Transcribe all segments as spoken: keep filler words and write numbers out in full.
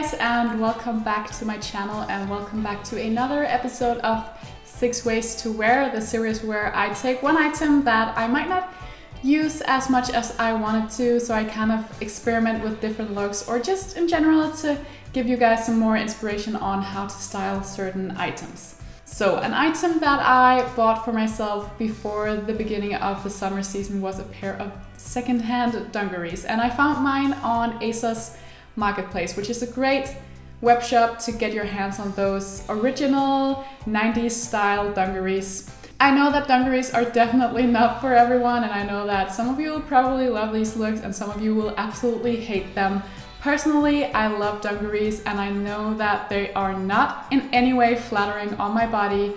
guys, and welcome back to my channel, and welcome back to another episode of Six Ways to Wear, the series where I take one item that I might not use as much as I wanted to, so I kind of experiment with different looks, or just in general to give you guys some more inspiration on how to style certain items. So an item that I bought for myself before the beginning of the summer season was a pair of secondhand dungarees, and I found mine on ASOS Marketplace, which is a great web shop to get your hands on those original nineties style dungarees. I know that dungarees are definitely not for everyone, and I know that some of you will probably love these looks and some of you will absolutely hate them. Personally, I love dungarees, and I know that they are not in any way flattering on my body.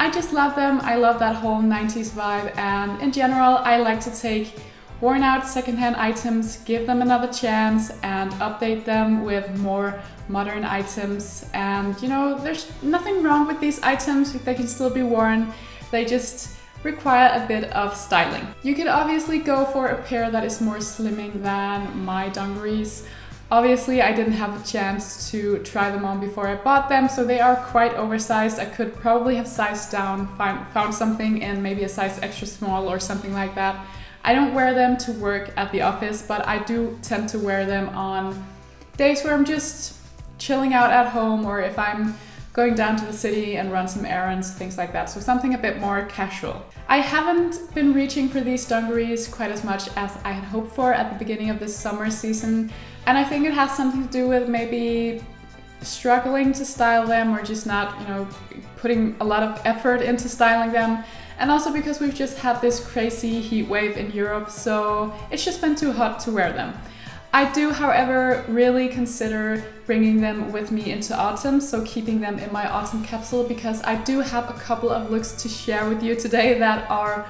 I just love them. I love that whole nineties vibe, and in general, I like to take worn out secondhand items, give them another chance, and update them with more modern items. And you know, there's nothing wrong with these items. They can still be worn. They just require a bit of styling. You could obviously go for a pair that is more slimming than my dungarees. Obviously, I didn't have a chance to try them on before I bought them, so they are quite oversized. I could probably have sized down, find, found something in maybe a size extra small or something like that. I don't wear them to work at the office, but I do tend to wear them on days where I'm just chilling out at home, or if I'm going down to the city and run some errands, things like that. So something a bit more casual. I haven't been reaching for these dungarees quite as much as I had hoped for at the beginning of this summer season. And I think it has something to do with maybe struggling to style them, or just not, you know, putting a lot of effort into styling them. And also because we've just had this crazy heat wave in Europe, so it's just been too hot to wear them. I do, however, really consider bringing them with me into autumn, so keeping them in my autumn capsule, because I do have a couple of looks to share with you today that are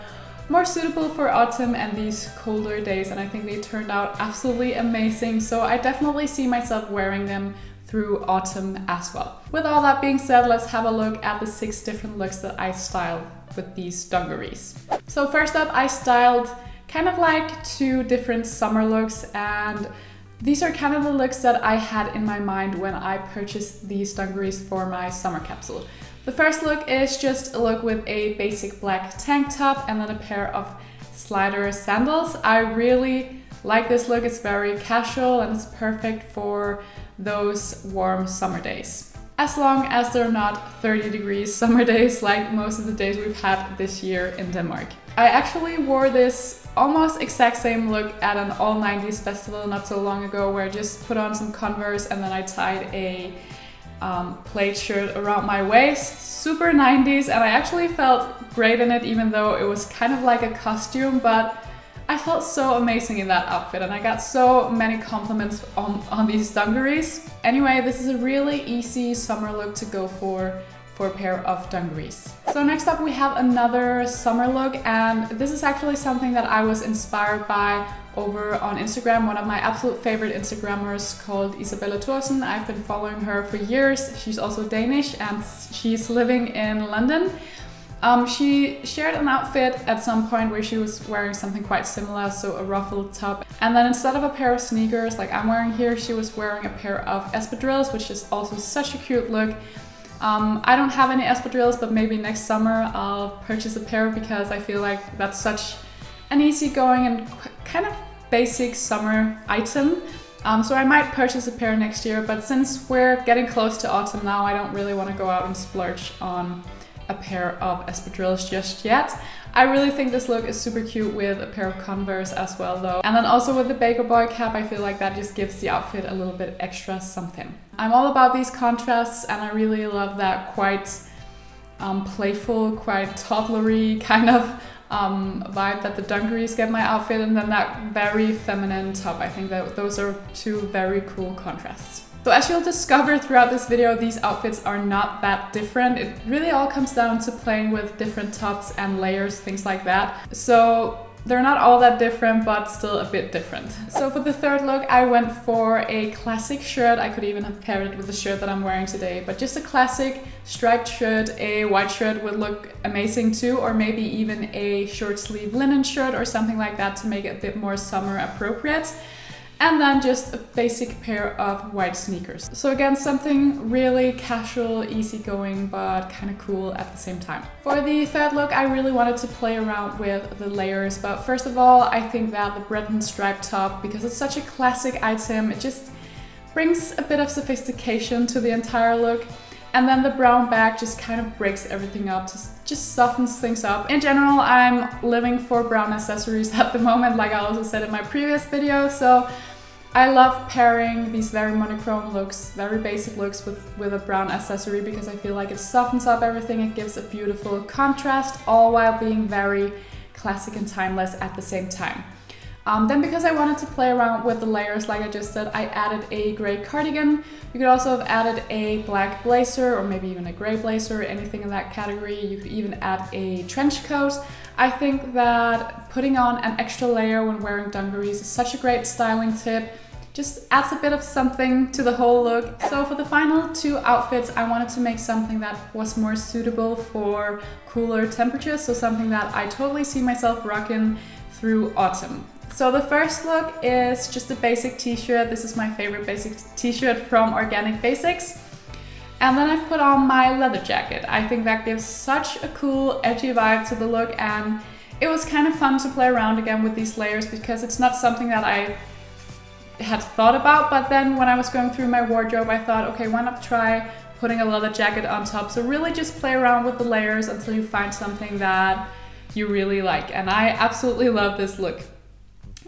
more suitable for autumn and these colder days, and I think they turned out absolutely amazing, so I definitely see myself wearing them through autumn as well. With all that being said, let's have a look at the six different looks that I styled with these dungarees. So first up, I styled kind of like two different summer looks, and these are kind of the looks that I had in my mind when I purchased these dungarees for my summer capsule. The first look is just a look with a basic black tank top and then a pair of slider sandals. I really like this look. It's very casual and it's perfect for those warm summer days. As long as they're not thirty degrees summer days like most of the days we've had this year in Denmark. I actually wore this almost exact same look at an all nineties festival not so long ago, where I just put on some Converse and then I tied a um, plaid shirt around my waist. Super nineties, and I actually felt great in it, even though it was kind of like a costume, but I felt so amazing in that outfit, and I got so many compliments on, on these dungarees. Anyway, this is a really easy summer look to go for, for a pair of dungarees. So next up we have another summer look, and this is actually something that I was inspired by over on Instagram. One of my absolute favorite Instagrammers called Isabella Thorsen. I've been following her for years. She's also Danish and she's living in London. Um, she shared an outfit at some point where she was wearing something quite similar, so a ruffled top. And then instead of a pair of sneakers like I'm wearing here, she was wearing a pair of espadrilles, which is also such a cute look. Um, I don't have any espadrilles, but maybe next summer I'll purchase a pair, because I feel like that's such an easygoing and kind of basic summer item. Um, so I might purchase a pair next year, but since we're getting close to autumn now, I don't really want to go out and splurge on a pair of espadrilles just yet. I really think this look is super cute with a pair of Converse as well though. And then also with the Baker Boy cap, I feel like that just gives the outfit a little bit extra something. I'm all about these contrasts, and I really love that quite um, playful, quite toddlery kind of um, vibe that the dungarees get my outfit, and then that very feminine top. I think that those are two very cool contrasts. So as you'll discover throughout this video, these outfits are not that different. It really all comes down to playing with different tops and layers, things like that. So they're not all that different, but still a bit different. So for the third look, I went for a classic shirt. I could even have paired it with the shirt that I'm wearing today, but just a classic striped shirt. A white shirt would look amazing too, or maybe even a short sleeve linen shirt or something like that to make it a bit more summer appropriate. and then just a basic pair of white sneakers. So again, something really casual, easygoing, but kind of cool at the same time. For the third look, I really wanted to play around with the layers, but first of all, I think that the Breton striped top, because it's such a classic item, it just brings a bit of sophistication to the entire look. And then the brown bag just kind of breaks everything up, just, just softens things up. In general, I'm living for brown accessories at the moment, like I also said in my previous video, so I love pairing these very monochrome looks, very basic looks with, with a brown accessory, because I feel like it softens up everything, it gives a beautiful contrast, all while being very classic and timeless at the same time. Um, then because I wanted to play around with the layers, like I just said, I added a gray cardigan. You could also have added a black blazer or maybe even a gray blazer, anything in that category. You could even add a trench coat. I think that putting on an extra layer when wearing dungarees is such a great styling tip. Just adds a bit of something to the whole look. So for the final two outfits, I wanted to make something that was more suitable for cooler temperatures, so something that I totally see myself rocking through autumn. So the first look is just a basic t-shirt. This is my favorite basic t-shirt from Organic Basics. And then I've put on my leather jacket. I think that gives such a cool, edgy vibe to the look, and it was kind of fun to play around again with these layers, because it's not something that I had thought about, but then when I was going through my wardrobe, I thought, okay, why not try putting a leather jacket on top? So really just play around with the layers until you find something that you really like. And I absolutely love this look.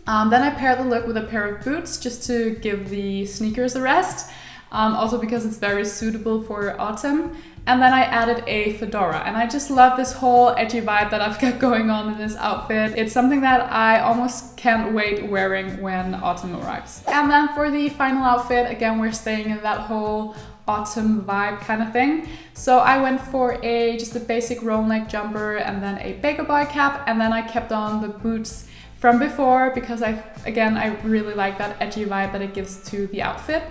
Um, then I paired the look with a pair of boots just to give the sneakers a rest, um, also because it's very suitable for autumn. And then I added a fedora, and I just love this whole edgy vibe that I've got going on in this outfit. It's something that I almost can't wait wearing when autumn arrives. And then for the final outfit, again, we're staying in that whole autumn vibe kind of thing. So I went for a just a basic roll neck jumper and then a Baker Boy cap, and then I kept on the boots from before, because I, again, I really like that edgy vibe that it gives to the outfit.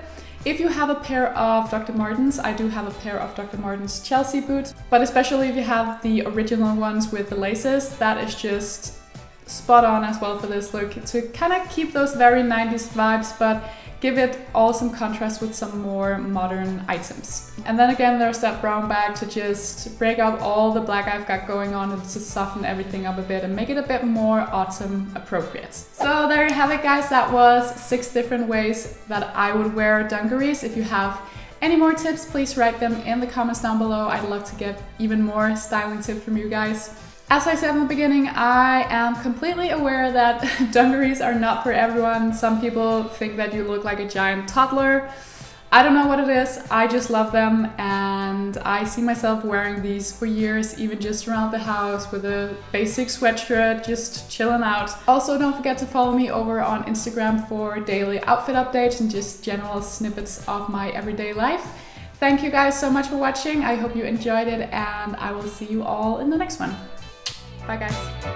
If you have a pair of Doctor Martens, I do have a pair of Doctor Martens Chelsea boots, but especially if you have the original ones with the laces, that is just spot on as well for this look, to kind of keep those very nineties vibes, but give it all some contrast with some more modern items. And then again, there's that brown bag to just break up all the black I've got going on and just soften everything up a bit and make it a bit more autumn appropriate. So there you have it, guys. That was six different ways that I would wear dungarees. If you have any more tips, please write them in the comments down below. I'd love to get even more styling tips from you guys. As I said in the beginning, I am completely aware that dungarees are not for everyone. Some people think that you look like a giant toddler. I don't know what it is, I just love them, and I see myself wearing these for years, even just around the house with a basic sweatshirt, just chilling out. Also, don't forget to follow me over on Instagram for daily outfit updates and just general snippets of my everyday life. Thank you guys so much for watching, I hope you enjoyed it, and I will see you all in the next one. Bye guys.